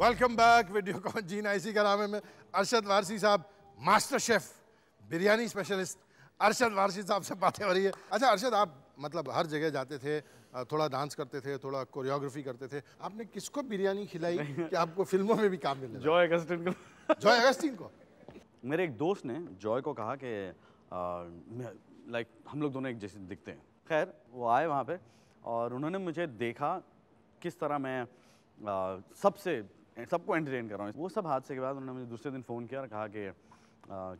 Welcome back video cone Jeena Isi Ka Naam Hai में अरशद वारसी साहब, master chef, biryani specialist Arshad Warsi साहब से बातें हो रही है। अच्छा अरशद, आप मतलब हर जगह जाते थे, थोड़ा डांस करते थे, थोड़ा कोरियोग्राफी करते थे, आपने किसको बिरयानी खिलाई कि आपको फिल्मों में भी काम मिला? जॉय अगस्टिन को। जॉय अगस्टिन को मेरे एक दोस्त ने जॉय को कहा कि लाइक हम लोग दोनों एक जैसे दिखते हैं। खैर वो आए वहाँ पे और उन्होंने मुझे देखा किस तरह मैं सबको एंटरटेन कर रहा हूँ। वो सब हादसे के बाद उन्होंने मुझे दूसरे दिन फ़ोन किया और कहा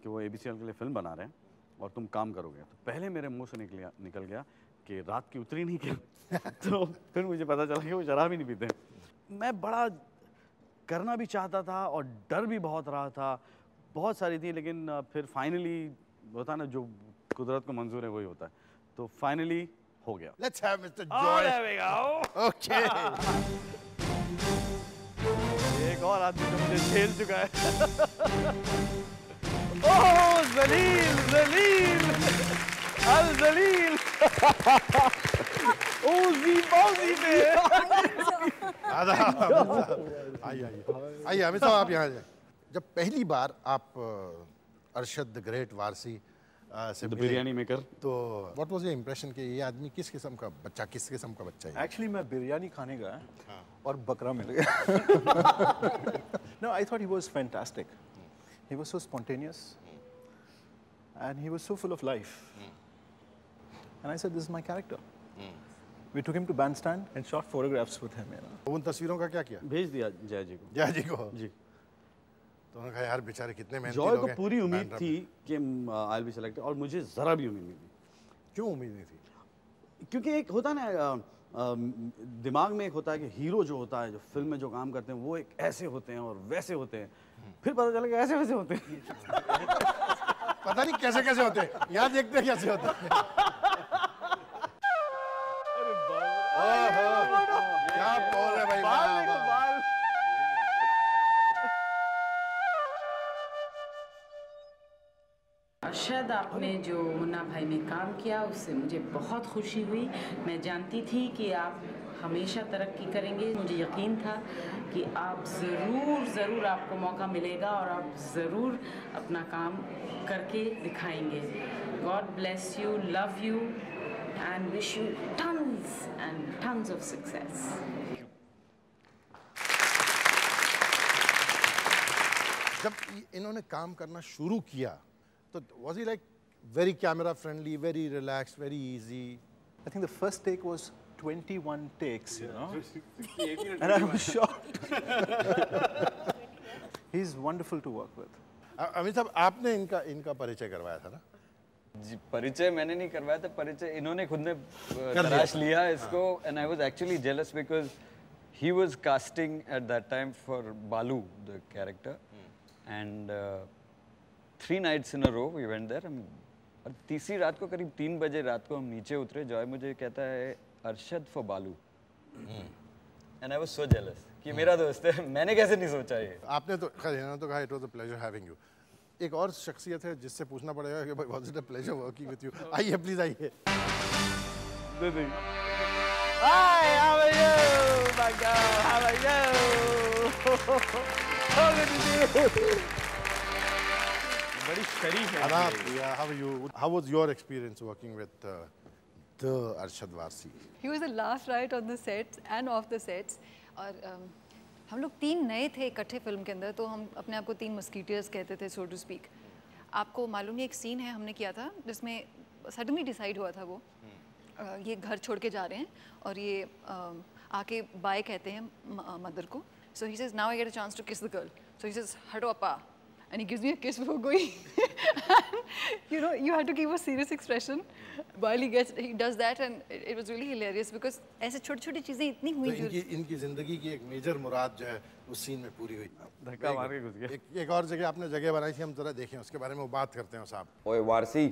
कि वो ABCL के लिए फ़िल्म बना रहे हैं और तुम काम करोगे। तो पहले मेरे मुँह से निकल गया कि रात की उतरी नहीं क्या तो फिर मुझे पता चला कि वो शराब ही नहीं पीते। मैं बड़ा करना भी चाहता था और डर भी बहुत रहा था, बहुत सारी थी, लेकिन फिर फाइनली होता ना जो कुदरत को मंजूर है वही होता है, तो फाइनली हो गया। Let's have mister Joy. Okay, एक और आदमी जो मुझे झेल चुका है ओह जलील जलील अल जलील ओ जीबाजी पे आइए हमेशा आप यहाँ जाए। जब पहली बार आप अरशद ग्रेट वारसी से बिरयानी मेकर, तो व्हाट वाज योर इंप्रेशन कि ये आदमी किस किस्म का बच्चा है? एक्चुअली मैं बिरयानी खाने गया और बकरा मिल गया। No, I thought he was fantastic. He was so spontaneous and he was so full of life and I said this is my character. We took him to bandstand and shot photographs with him, you know. उन तस्वीरों का क्या किया? भेज दिया जय जी को। तो उन्होंने कहा यार बेचारे कितने मेहनती लोग हैं। जॉय को पूरी उम्मीद थी कि आई विल बी सिलेक्टेड और मुझे जरा भी उम्मीद नहीं थी। क्यों उम्मीद नहीं थी? क्योंकि एक होता है ना दिमाग में, एक होता है कि हीरो जो होता है, जो फिल्म में जो काम करते हैं वो एक ऐसे होते हैं और वैसे होते हैं, फिर पता चला कि ऐसे वैसे होते हैं पता नहीं कैसे कैसे होते हैं, यहाँ देखते हैं कैसे होते हैं। अरशद, आपने जो मुन्ना भाई में काम किया उससे मुझे बहुत खुशी हुई। मैं जानती थी कि आप हमेशा तरक्की करेंगे, मुझे यकीन था कि आप ज़रूर आपको मौका मिलेगा और आप ज़रूर अपना काम करके दिखाएंगे। God bless you, love you and wish you tons and tons of success. जब इन्होंने काम करना शुरू किया तो was he like very camera friendly, very relaxed, very easy? I think the first take was 21 takes, you know, and I was shocked. He's wonderful to work with. Amit साहब, आपने इनका परिचय करवाया था ना? जी, परिचय मैंने नहीं करवाया था, परिचय इन्होंने खुद ने तराश लिया इसको। And I was actually jealous because he was casting at that time for Balu the character and 3 nights in a row we went there. और तीसरी रात को करीब 3 बजे रात को हम नीचे उतरे। जॉय मुझे कहता है Arshad for Balu and I was so jealous कि मेरा दोस्त है, मैंने कैसे नहीं सोचा ये। आपने तो कहा it was a pleasure having you. एक और शख्सियत है जिससे पूछना पड़ेगा कि भाई was it a pleasure working with you. आइए प्लीज, आइए। Hi, how are you my God, how are you. बड़ी शरीफ है। How are you, how was your experience working with the Arshad Warsi? He was the last right on the sets and off the sets. और हम लोग 3 नए थे इकट्ठे film के अंदर, तो हम अपने आप को 3 मस्कीटियर्स कहते थे, सो टू स्पीक। आपको मालूम है एक सीन है हमने किया था जिसमें सडनली डिसाइड हुआ था वो ये घर छोड़ के जा रहे हैं और ये आके बाय कहते हैं मदर को। So he says now I get a chance to kiss the girl. So he says हटो अपा and he gives me a kiss before going. You know you have to give a serious expression while he gets he does that and it was really hilarious because ऐसे छोटी-छोटी चीजें इतनी हुई जो इनकी जिंदगी की एक मेजर मुराद जो है उस सीन में पूरी हुई। धक्का मार के घुस गया। एक और जगह आपने जगह बनाई थी, हम जरा देखें उसके बारे में, वो बात करते हैं साहब। ओए Warsi,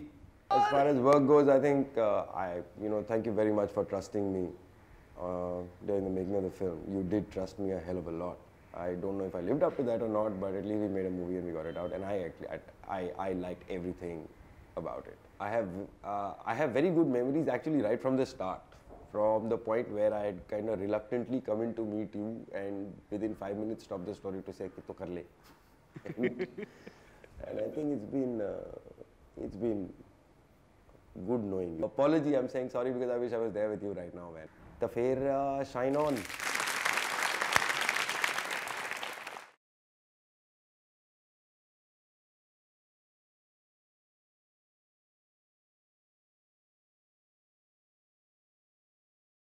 as far as work goes I think I you know thank you very much for trusting me during the making of the film. You did trust me a hell of a lot. I don't know if I lived up to that or not, but at least we made a movie and we got it out, and I liked everything about it. I have very good memories actually right from the start. from the point where I had kind of reluctantly come in to meet you and within 5 minutes stopped the story to say, "Kito kar le." And I think it's been good knowing you. Apology, I'm saying sorry because I wish I was there with you right now, man. The fair shine on.